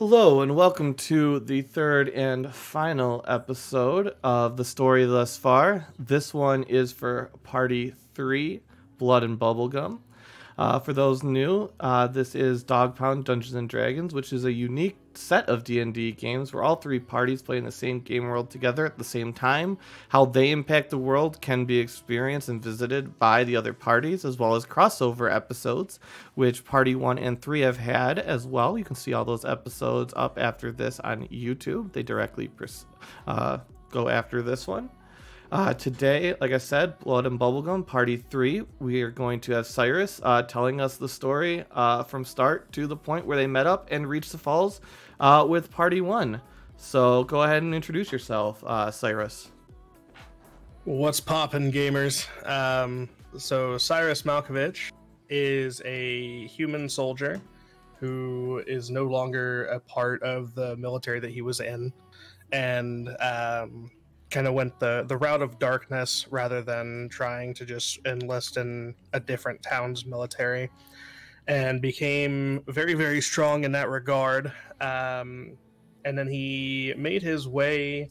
Hello and welcome to the third and final episode of the story thus far. This one is for Party 3, Blood and Bubblegum. For those new, this is Dog Pound Dungeons and Dragons, which is a unique set of D&D games where all three parties play in the same game world together at the same time. How they impact the world can be experienced and visited by the other parties, as well as crossover episodes, which Party 1 and 3 have had as well. You can see all those episodes up after this on YouTube. They directly go after this one. Today, like I said, Blood and Bubblegum, Party 3, we are going to have Cyrus telling us the story from start to the point where they met up and reached the falls with Party 1. So go ahead and introduce yourself, Cyrus. What's poppin', gamers? So Cyrus Malkovich is a human soldier who is no longer a part of the military that he was in, and kind of went the route of darkness rather than trying to just enlist in a different town's military, and became very, very strong in that regard. And then he made his way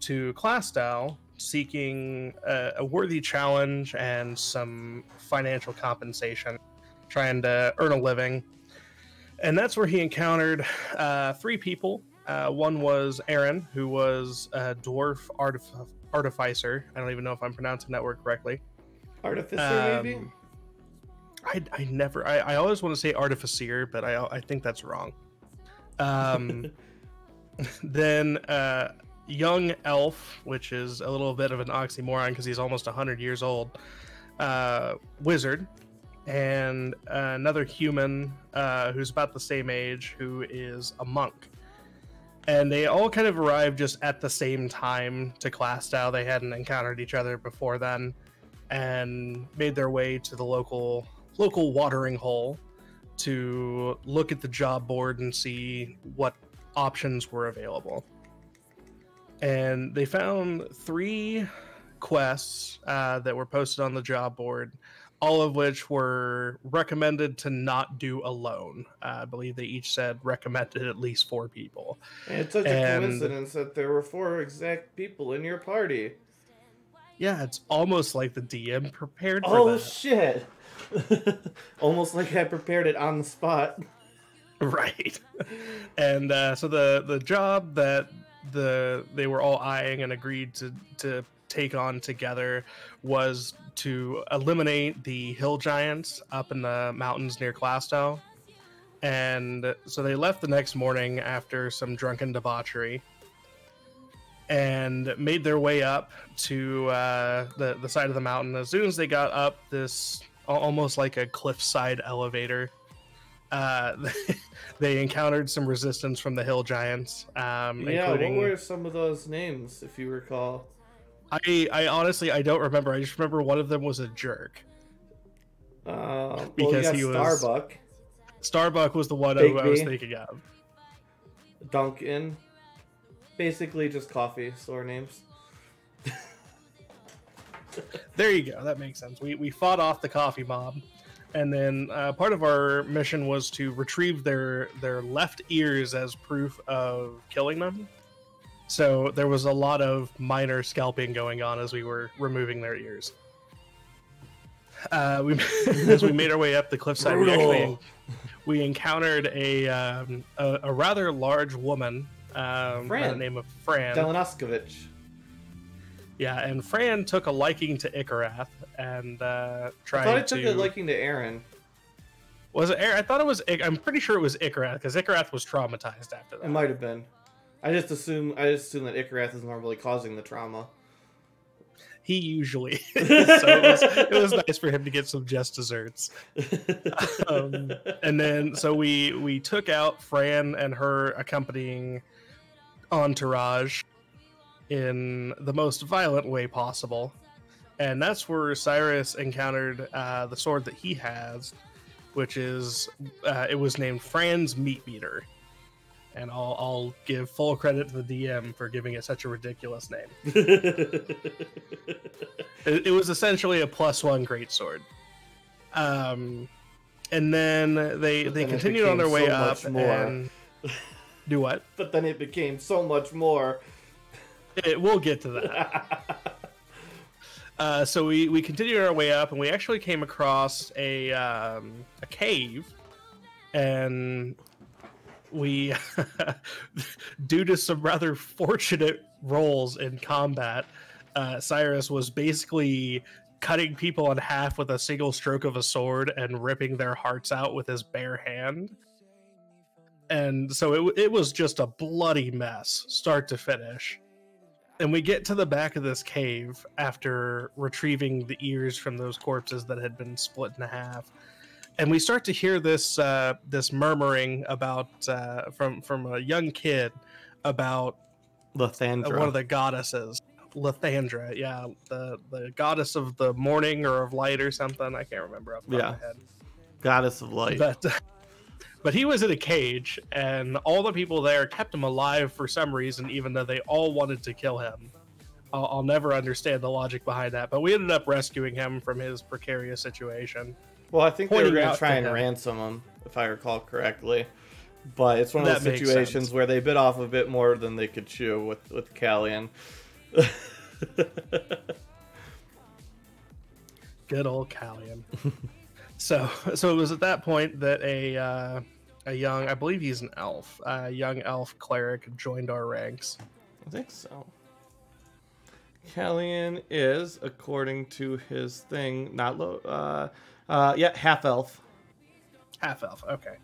to Clastow, seeking a worthy challenge and some financial compensation, trying to earn a living. And that's where he encountered three people. One was Aaron, who was a dwarf artificer. I don't even know if I'm pronouncing that word correctly. Artificer, maybe? I always want to say artificer, but I think that's wrong. Then young elf, which is a little bit of an oxymoron because he's almost 100 years old. Wizard. And another human who's about the same age, who is a monk. And they all kind of arrived just at the same time to Clastow. They hadn't encountered each other before then, and made their way to the local watering hole to look at the job board and see what options were available. And they found three quests that were posted on the job board, all of which were recommended to not do alone. I believe they each said recommended at least four people. And it's such a coincidence that there were four exact people in your party. Yeah, it's almost like the DM prepared for that. Oh, shit. Almost like I prepared it on the spot. Right. And so the job that they were all eyeing and agreed to take on together was to eliminate the hill giants up in the mountains near Clastow. And so they left the next morning after some drunken debauchery and made their way up to the side of the mountain. As soon as they got up this almost like a cliffside elevator, they encountered some resistance from the hill giants. Yeah, including... What were some of those names, if you recall? I honestly, I don't remember. I just remember one of them was a jerk. Because he was... Starbuck was the one I was thinking of. Duncan. Basically just coffee store names. There you go. That makes sense. We fought off the coffee mob. And then part of our mission was to retrieve their left ears as proof of killing them. So there was a lot of minor scalping going on as we were removing their ears. As we made our way up the cliffside, we encountered a rather large woman by the name of Fran Delanoskovich. Yeah, and Fran took a liking to Icarath and tried to... I thought I took a liking to Aaron. Was it Aaron? I thought it was... I'm pretty sure it was Icarath, because Icarath was traumatized after that. It might have been. I just assume that Icarath is normally causing the trauma. He usually is. So it was nice for him to get some just desserts. And then so we took out Fran and her accompanying entourage in the most violent way possible. And that's where Cyrus encountered the sword that he has, which is it was named Fran's Meat Beater. And I'll give full credit to the DM for giving it such a ridiculous name. It was essentially a +1 greatsword. And then they continued on their way up. And Do what? But then it became so much more. It, we'll get to that. So we continued our way up, and we actually came across a cave, and we, due to some rather fortunate rolls in combat, Cyrus was basically cutting people in half with a single stroke of a sword and ripping their hearts out with his bare hand. And so it was just a bloody mess, start to finish. And we get to the back of this cave after retrieving the ears from those corpses that had been split in half. And we start to hear this this murmuring about from a young kid about Lathandra, one of the goddesses, Lathandra. Yeah, the goddess of the morning or of light or something. I can't remember off the top of my head. Goddess of light. But he was in a cage, and all the people there kept him alive for some reason, even though they all wanted to kill him. I'll never understand the logic behind that. But we ended up rescuing him from his precarious situation. Well, I think they were going to try and ransom him, if I recall correctly. But it's one of those situations where they bit off a bit more than they could chew with Kallion. Good old Kallion. So it was at that point that a young, I believe he's an elf, a young elf cleric joined our ranks. I think so. Kallion is, according to his thing, not low. Yeah, half elf. Half elf. Okay.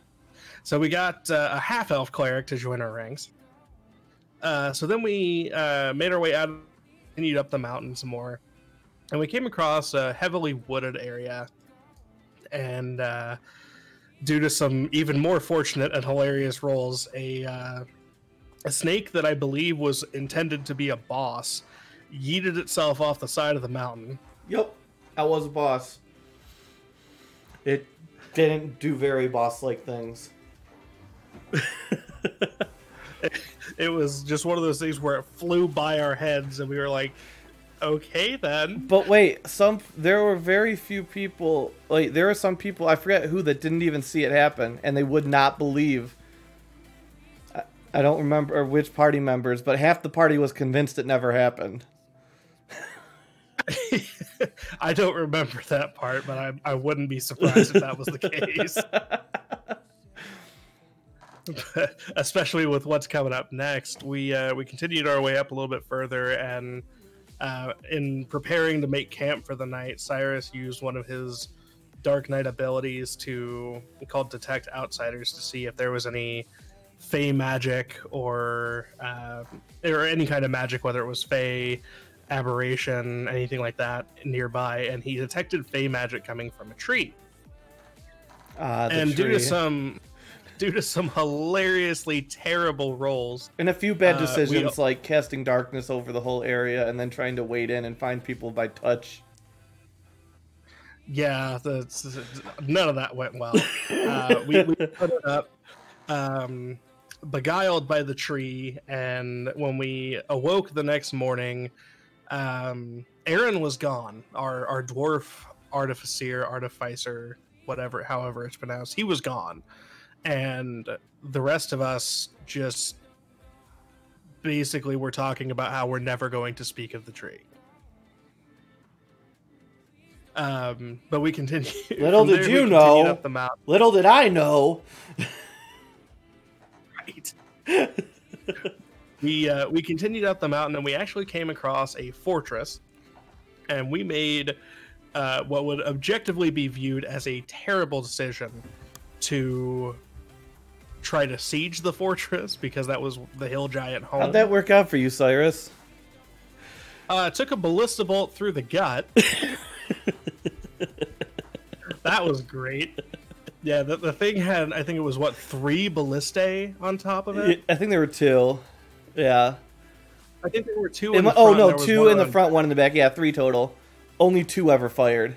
So we got a half elf cleric to join our ranks. So then we made our way out, continued up the mountain some more, and we came across a heavily wooded area. And due to some even more fortunate and hilarious rolls, a snake that I believe was intended to be a boss yeeted itself off the side of the mountain. Yep, I was a boss. It didn't do very boss-like things. It was just one of those things where it flew by our heads, and we were like, okay then. But wait, there were very few people, like there were some people, I forget who, that didn't even see it happen, and they would not believe. I don't remember which party members, but half the party was convinced it never happened. I don't remember that part, but I wouldn't be surprised if that was the case. Especially with what's coming up next. We continued our way up a little bit further, and in preparing to make camp for the night, Cyrus used one of his Dark Knight abilities called Detect Outsiders to see if there was any fey magic or any kind of magic, whether it was fey, aberration, anything like that nearby. And he detected fey magic coming from a tree. Due to some hilariously terrible rolls and a few bad decisions, like casting darkness over the whole area and then trying to wade in and find people by touch. Yeah, none of that went well. we put it up, beguiled by the tree, and when we awoke the next morning, Aaron was gone. Our dwarf artificer, whatever, however it's pronounced, he was gone. And the rest of us just basically were talking about how we're never going to speak of the tree. But we continued. Little did you know. Up the mountain. Little did I know. Right. We continued up the mountain, and we actually came across a fortress, and we made what would objectively be viewed as a terrible decision to try to siege the fortress, because that was the hill giant home. How'd that work out for you, Cyrus? It took a ballista bolt through the gut. That was great. Yeah, the thing had, I think it was, what, 3 ballistae on top of it? I think there were 2. Yeah. I think there were 2 in the front. Oh, no, 2 in the front, 1 in the back. Yeah, 3 total. Only 2 ever fired.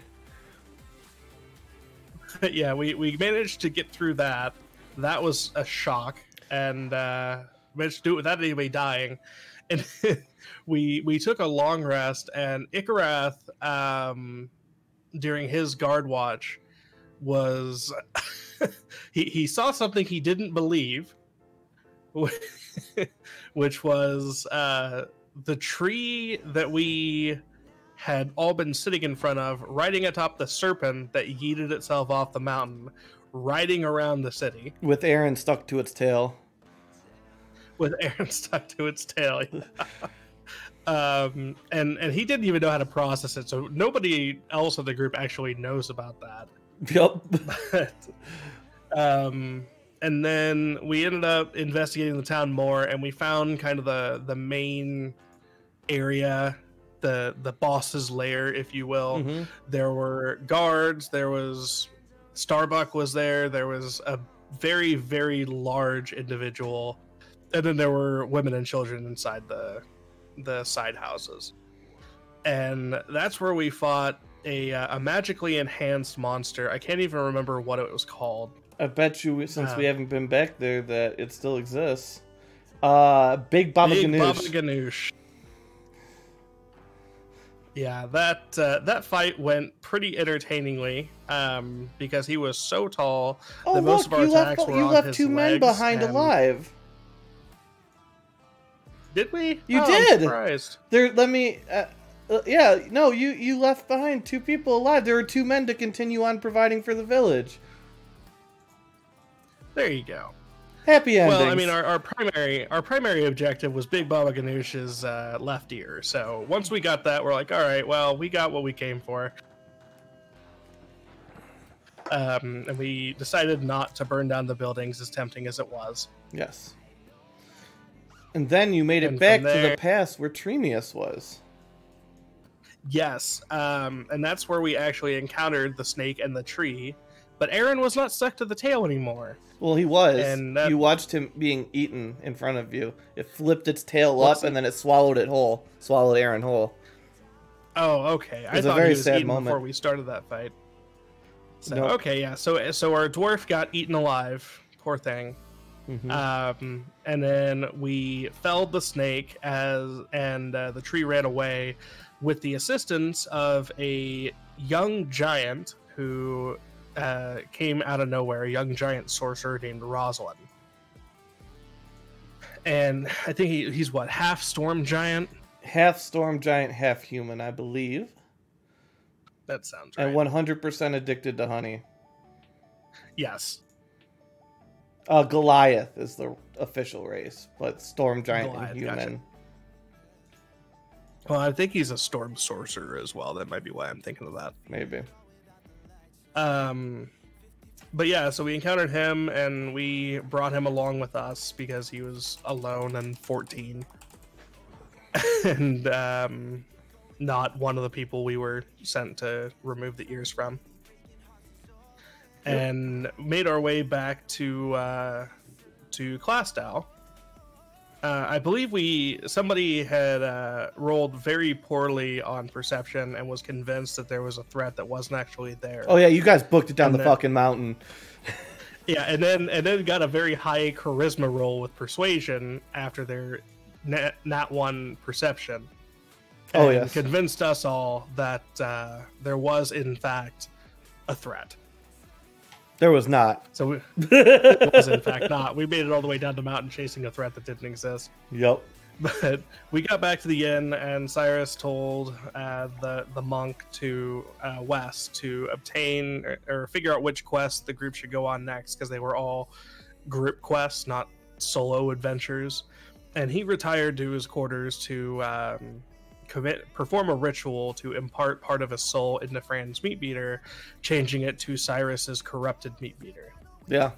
Yeah, we managed to get through that. That was a shock, and managed to do it without anybody dying. And we took a long rest, and Icarath, during his guard watch, was he saw something he didn't believe, which was the tree that we had all been sitting in front of, riding atop the serpent that yeeted itself off the mountain, riding around the city. With Aaron stuck to its tail. With Aaron stuck to its tail, yeah. And he didn't even know how to process it, so nobody else in the group actually knows about that. Yep. But, and then we ended up investigating the town more, and we found kind of the main area, the boss's lair, if you will. Mm-hmm. There were guards. There was Starbuck was there. There was a very, very large individual, and then there were women and children inside the side houses, and that's where we fought a magically enhanced monster. I can't even remember what it was called. I bet you, since we haven't been back there, that it still exists. Big Baba Ganoush. Big Baba Ganoush. Yeah, that fight went pretty entertainingly, because he was so tall. Oh, that look, most of our attacks were on his legs. You left two men behind alive. Did we? You did. I'm surprised. There. Let me. Yeah. No. You left behind two people alive. There were two men to continue on providing for the village. There you go. Happy ending. Well, I mean, our primary objective was Big Baba Ganoush's left ear. So once we got that, we're like, all right, well, we got what we came for. And we decided not to burn down the buildings, as tempting as it was. Yes. And then you made it back to the pass where Tremius was. Yes, and that's where we actually encountered the snake and the tree. But Aaron was not stuck to the tail anymore. Well, he was. And you watched him being eaten in front of you. It flipped its tail up, and then it swallowed it whole. Swallowed Aaron whole. Oh, okay. I thought he was eaten before we started that fight. So, nope. Okay, yeah. So our dwarf got eaten alive. Poor thing. Mm-hmm. And then we felled the snake and the tree ran away with the assistance of a young giant who came out of nowhere, a young giant sorcerer named Rosalind. And I think he's what, half storm giant? Half storm giant, half human, I believe. That sounds right. And 100% addicted to honey. Yes. Goliath is the official race, but storm giant Goliath, and human. Gotcha. Well, I think he's a storm sorcerer as well. That might be why I'm thinking of that. Maybe. But yeah, so we encountered him, and we brought him along with us because he was alone and 14, and not one of the people we were sent to remove the ears from. And made our way back to Clastow. I believe somebody had rolled very poorly on perception and was convinced that there was a threat that wasn't actually there. Oh yeah, you guys booked it down the fucking mountain. Yeah, and then got a very high charisma roll with persuasion after their nat 1 perception. And convinced us all that there was in fact a threat. There was not. So it was in fact not. We made it all the way down the mountain chasing a threat that didn't exist. Yep. But we got back to the inn, and Cyrus told the monk to Wes to obtain or figure out which quest the group should go on next, because they were all group quests, not solo adventures. And he retired to his quarters to perform a ritual to impart part of his soul into Fran's Meat Beater, changing it to Cyrus's corrupted Meat Beater. Yeah.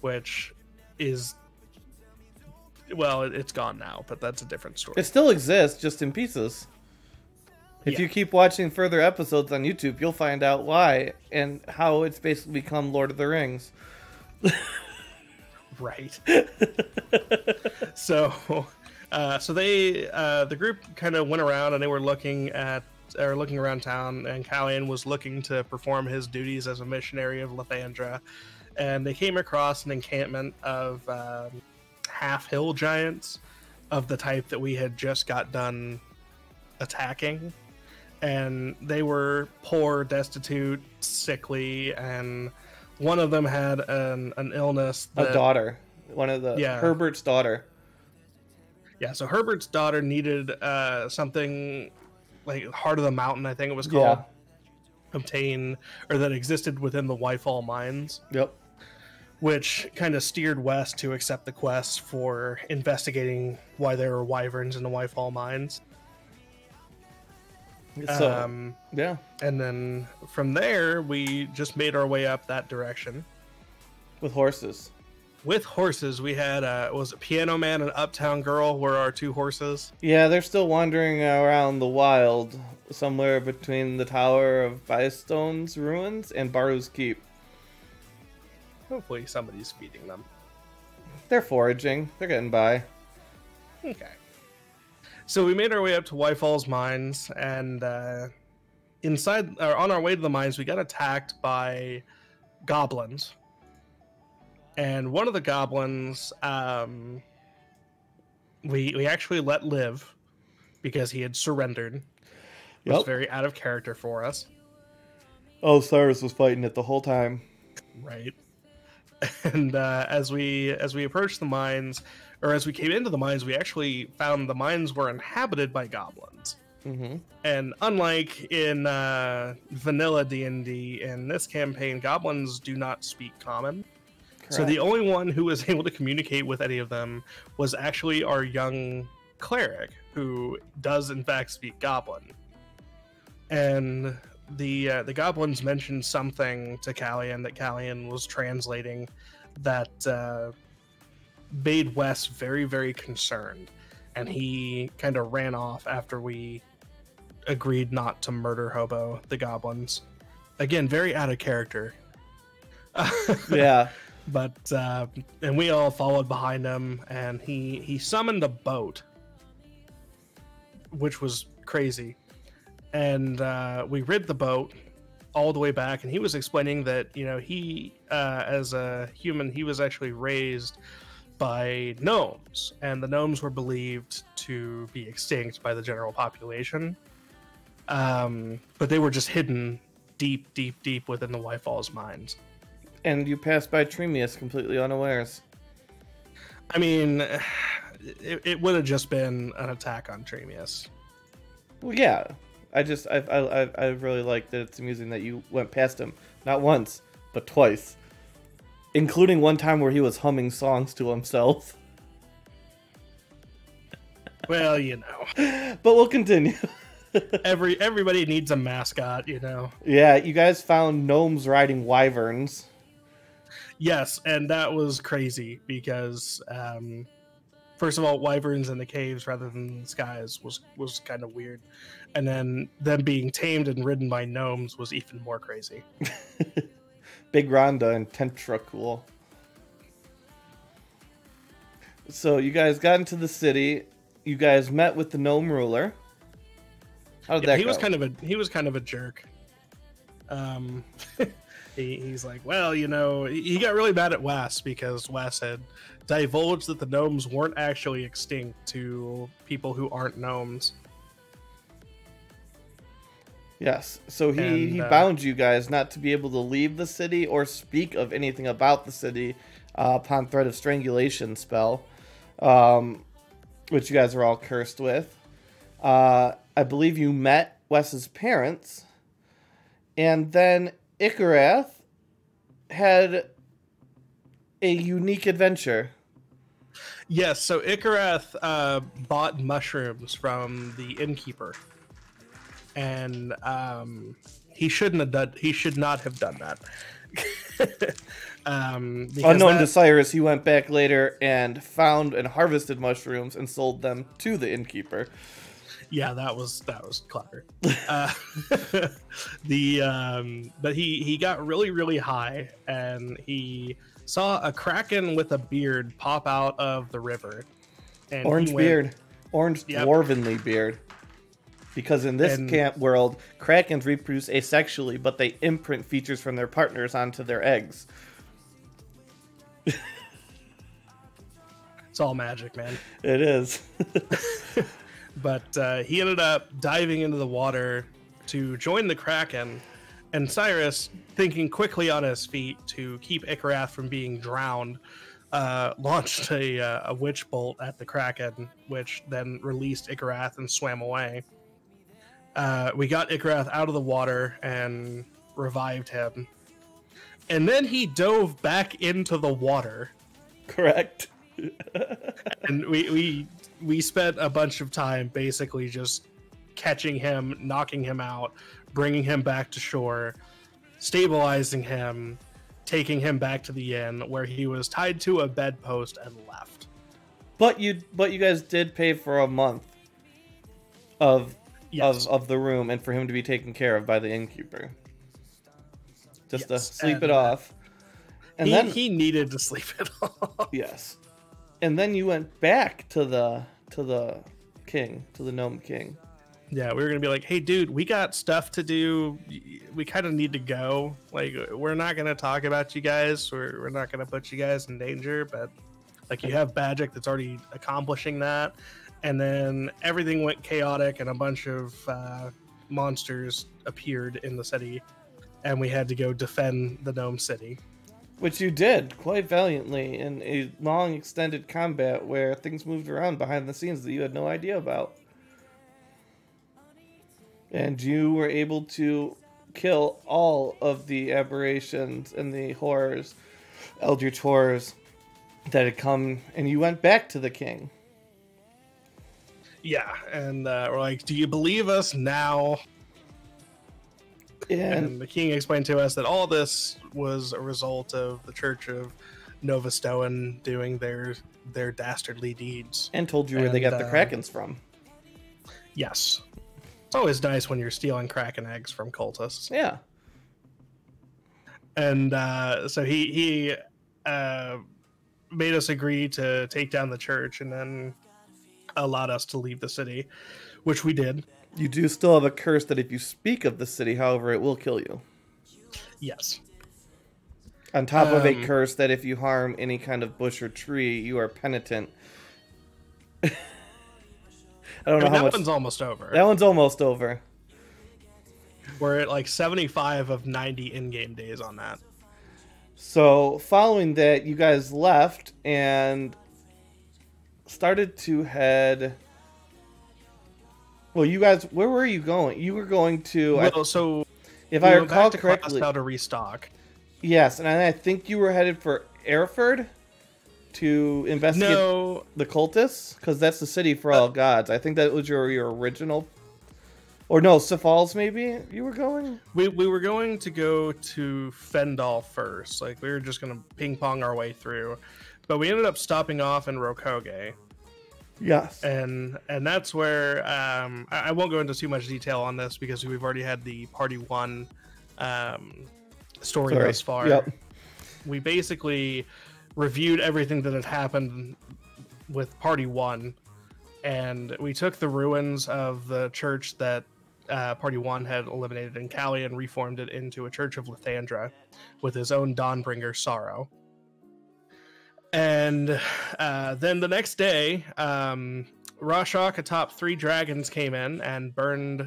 Which is, well, it's gone now, but that's a different story. It still exists, just in pieces. If you keep watching further episodes on YouTube, you'll find out why and how it's basically become Lord of the Rings. Right. So they, the group kind of went around, and they were looking around town, and Kallion was looking to perform his duties as a missionary of Lathandra, and they came across an encampment of half hill giants of the type that we had just got done attacking, and they were poor, destitute, sickly, and one of them had an illness. A daughter. one of the Herbert's daughter. Yeah, so Herbert's daughter needed something like Heart of the Mountain, I think it was called, obtain, or that existed within the Whitefall mines. Yep. Which kind of steered Wes to accept the quest for investigating why there were wyverns in the Whitefall mines. Yeah. And then from there, we just made our way up that direction. With horses. With horses, we had was it Piano Man and Uptown Girl were our two horses. Yeah, they're still wandering around the wild, somewhere between the Tower of Bystone's Ruins and Baru's Keep. Hopefully somebody's feeding them. They're foraging. They're getting by. Okay. So we made our way up to Whitefall's mines, and inside, or on our way to the mines, we got attacked by goblins. And one of the goblins, we actually let live because he had surrendered. It was very out of character for us. Oh, Cyrus was fighting it the whole time. Right. And as we approached the mines, or as we came into the mines, we actually found the mines were inhabited by goblins. Mm-hmm. And unlike in vanilla D&D, in this campaign, goblins do not speak common. So the only one who was able to communicate with any of them was actually our young cleric, who does in fact speak Goblin. And the goblins mentioned something to Kallion that Kallion was translating that made Wes very, very concerned. And he kind of ran off after we agreed not to murder Hobo, the goblins. Again, very out of character. Yeah. But and we all followed behind him, and he summoned a boat, which was crazy, and we rid the boat all the way back. And he was explaining that, you know, he as a human, he was actually raised by gnomes, and the gnomes were believed to be extinct by the general population, but they were just hidden deep within the Whitefall's mines. And you passed by Tremius completely unawares. I mean, it would have just been an attack on Tremius. Well, yeah. I really like that it's amusing that you went past him. Not once, but twice. Including one time where he was humming songs to himself. Well, you know. But we'll continue. Everybody needs a mascot, you know. Yeah, you guys found gnomes riding wyverns. Yes, and that was crazy because, first of all, wyverns in the caves rather than the skies was kind of weird. And then them being tamed and ridden by gnomes was even more crazy. Big Rhonda and Tentra cool. So you guys got into the city. You guys met with the gnome ruler. How did that go? He was kind of a jerk. He's like, well, you know, he got really mad at Wes because Wes had divulged that the gnomes weren't actually extinct to people who aren't gnomes. Yes, so he bound you guys not to be able to leave the city or speak of anything about the city upon threat of strangulation spell, which you guys are all cursed with. I believe you met Wes's parents, and then Icarath had a unique adventure. Yes, so Icarath bought mushrooms from the innkeeper, and he should not have done that. Unknown to Cyrus, he went back later and found and harvested mushrooms and sold them to the innkeeper. Yeah, that was clever. But he got really high, and he saw a kraken with a beard pop out of the river. And dwarvenly beard. Because in this camp world, krakens reproduce asexually, but they imprint features from their partners onto their eggs. It's all magic, man. It is. But he ended up diving into the water to join the kraken, and Cyrus, thinking quickly on his feet to keep Icarath from being drowned, launched a witch bolt at the Kraken, which then released Icarath and swam away. We got Icarath out of the water and revived him. And then he dove back into the water. Correct. And we spent a bunch of time basically just catching him, knocking him out, bringing him back to shore, stabilizing him, taking him back to the inn where he was tied to a bedpost and left. But you guys did pay for a month of yes. of the room and for him to be taken care of by the innkeeper. Just yes. to sleep and, it off. And then he needed to sleep it off. Yes. And then you went back to the king, to the gnome king. Yeah, we were gonna be like, hey dude, we got stuff to do, we kind of need to go, like, we're not gonna talk about you guys, we're not gonna put you guys in danger, but like, you have magic that's already accomplishing that. And then everything went chaotic and a bunch of monsters appeared in the city and we had to go defend the gnome city, which you did quite valiantly in a long extended combat where things moved around behind the scenes that you had no idea about. And you were able to kill all of the aberrations and the horrors, eldritch horrors, that had come, and you went back to the king. Yeah, and we're like, do you believe us now? And the king explained to us that all this was a result of the Church of Novastone doing their dastardly deeds. And told you where they got the Krakens from. Yes. It's always nice when you're stealing Kraken eggs from cultists. Yeah. And so he made us agree to take down the church and then allowed us to leave the city, which we did. You do still have a curse that if you speak of the city, however, it will kill you. Yes. On top of a curse that if you harm any kind of bush or tree, you are penitent. I don't know how much. That one's almost over. That one's almost over. We're at like 75 of 90 in-game days on that. So following that, you guys left and started to head. Well, you guys, where were you going? You were going to. Well, so if I recall correctly, how to restock. Yes, and I think you were headed for Aerford. To investigate the cultists, because that's the city for all gods. I think that was your original, or no, Safe Falls maybe you were going. We were going to go to Fendal first, like we were just gonna ping pong our way through, but we ended up stopping off in Rokoge. Yes, and that's where I won't go into too much detail on this because we've already had the party one story thus far. Yep. We basically reviewed everything that had happened with party one, and we took the ruins of the church that party one had eliminated in Kallion and reformed it into a church of Lathandra with his own Dawnbringer Sorrow. And then the next day, Rorschach atop 3 dragons came in and burned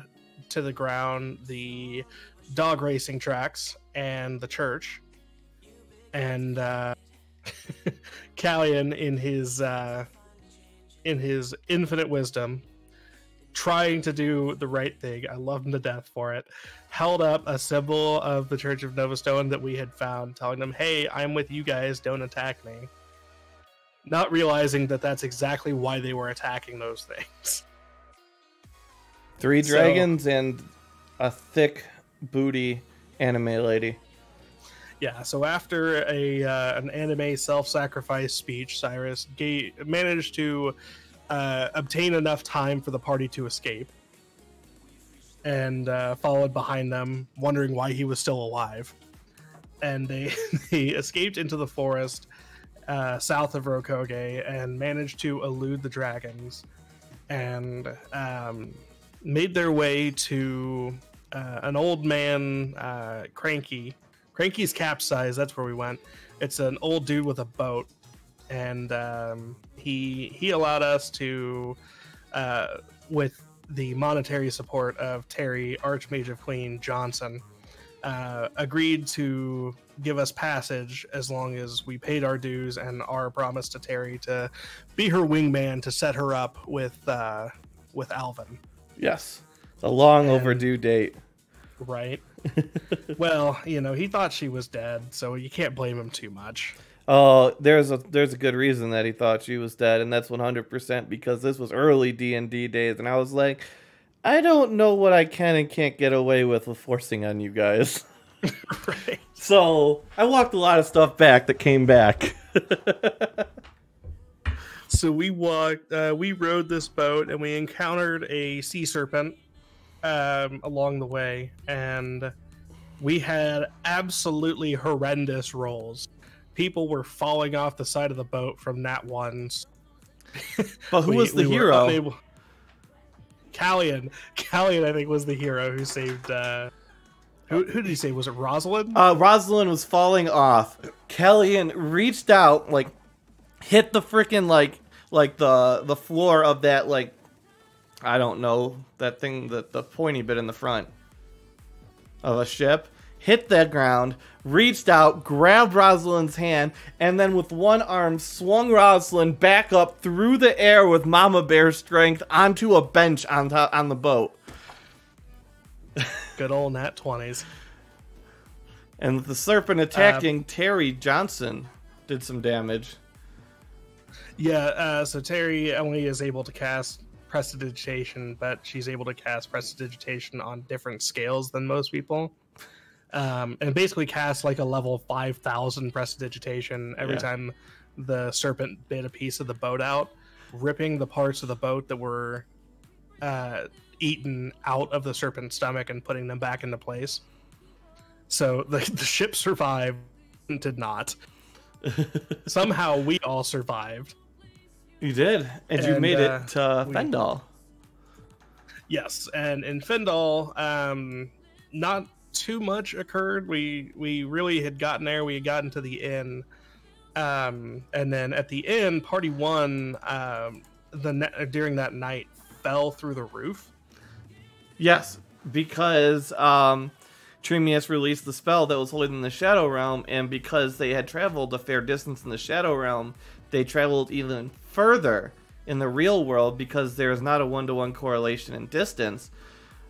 to the ground the dog racing tracks and the church. And Kallion, in his infinite wisdom, trying to do the right thing, I love him to death for it, held up a symbol of the Church of Novastone that we had found, telling them, hey, I'm with you guys, don't attack me. Not realizing that that's exactly why they were attacking those things. 3 dragons and a thick booty anime lady. Yeah, so after an anime self-sacrifice speech, Cyrus managed to obtain enough time for the party to escape, and followed behind them, wondering why he was still alive. And they escaped into the forest south of Rokoge and managed to elude the dragons, and made their way to an old man, Cranky. Cranky's capsized. That's where we went. It's an old dude with a boat, and he allowed us to, with the monetary support of Terry, Archmage of Queen Johnson, agreed to give us passage as long as we paid our dues and our promise to Terry to be her wingman to set her up with Alvin. Yes, it's a long overdue date. Right. Well, you know, he thought she was dead, so you can't blame him too much. Oh, there's a good reason that he thought she was dead, and that's 100% because this was early D&D days, and I was like, I don't know what I can and can't get away with forcing on you guys. Right. So I walked a lot of stuff back that came back. So we rode this boat, and we encountered a sea serpent along the way, and we had absolutely horrendous rolls. People were falling off the side of the boat from nat ones. But who was the hero? Kallion. Kallion, I think, was the hero who saved... Who did he say? Was it Rosalind? Rosalind was falling off. Kallion reached out, like, hit the freaking, like the floor of that, like, I don't know, that thing, the pointy bit in the front of a ship. Hit the ground, reached out, grabbed Rosalind's hand, and then with one arm swung Rosalind back up through the air with Mama Bear strength onto a bench on the boat. Good old nat 20s. And the serpent attacking Terry Johnson did some damage. Yeah, so Terry only is able to cast Prestidigitation, but she's able to cast Prestidigitation on different scales than most people. And basically cast like a level 5,000 Prestidigitation every time the serpent bit a piece of the boat out, ripping the parts of the boat that were eaten out of the serpent's stomach and putting them back into place. So the ship survived and did not. Somehow we all survived. You did, and you made it to Fendal. Yes, and in Fendal, not too much occurred. We really had gotten there. We had gotten to the inn, and then at the inn, party one during that night fell through the roof. Yes, because Tremius released the spell that was holding them in the Shadow Realm, and because they had traveled a fair distance in the Shadow Realm, they traveled even further in the real world because there is not a one-to-one correlation in distance.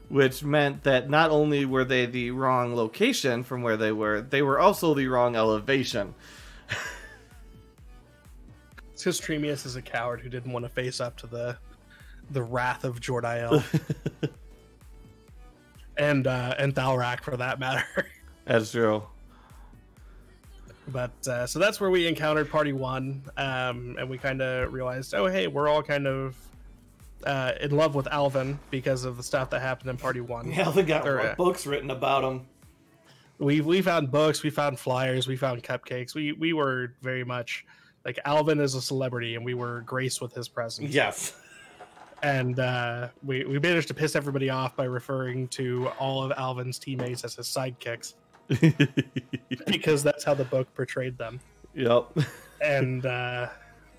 Which meant that not only were they the wrong location from where they were also the wrong elevation. It's because Tremius is a coward who didn't want to face up to the wrath of Jordael. and Thalrak, for that matter. That's true. But so that's where we encountered Party One, and we kind of realized, oh hey, we're all kind of in love with Alvin because of the stuff that happened in Party One. Yeah, they got books written about him. We found books, we found flyers, we found cupcakes. We were very much like Alvin is a celebrity, and we were graced with his presence. Yes, and we managed to piss everybody off by referring to all of Alvin's teammates as his sidekicks because that's how the book portrayed them. Yep, and.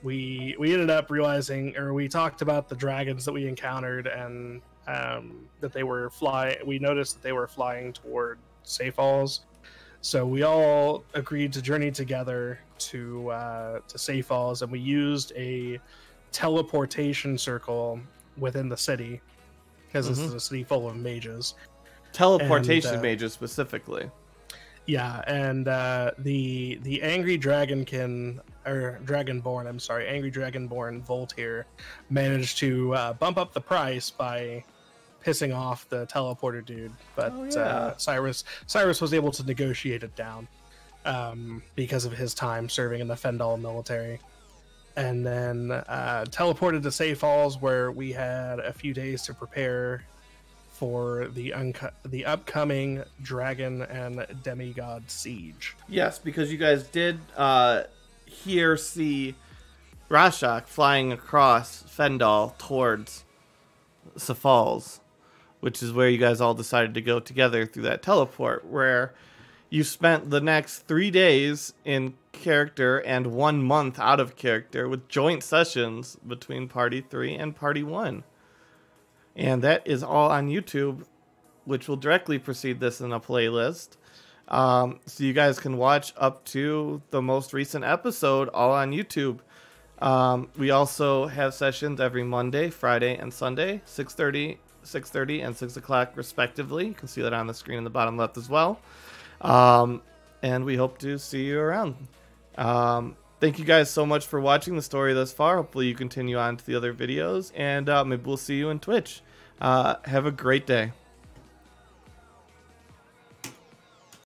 We ended up realizing, or we talked about the dragons that we encountered, and that they were we noticed that they were flying toward Safe Falls. So we all agreed to journey together to Safe Falls, and we used a teleportation circle within the city because this is a city full of mages. Teleportation and, mages specifically. Yeah, and the angry dragonkin, or dragonborn, I'm sorry, angry dragonborn Voltair managed to bump up the price by pissing off the teleporter dude, but Cyrus was able to negotiate it down because of his time serving in the Fendal military, and then teleported to Safe Falls, where we had a few days to prepare for the upcoming dragon and demigod siege. Yes, because you guys did see Rorschach flying across Fendal towards Safe Falls, which is where you guys all decided to go together through that teleport, where you spent the next 3 days in character and 1 month out of character with joint sessions between Party 3 and Party 1. And that is all on YouTube which will directly precede this in a playlist. So you guys can watch up to the most recent episode all on YouTube. We also have sessions every Monday, Friday, and Sunday, 6:30, and 6 o'clock respectively. You can see that on the screen in the bottom left as well. And we hope to see you around. Thank you guys so much for watching the story thus far. Hopefully you continue on to the other videos, and maybe we'll see you on Twitch. Have a great day.